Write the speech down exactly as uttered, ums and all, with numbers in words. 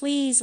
Please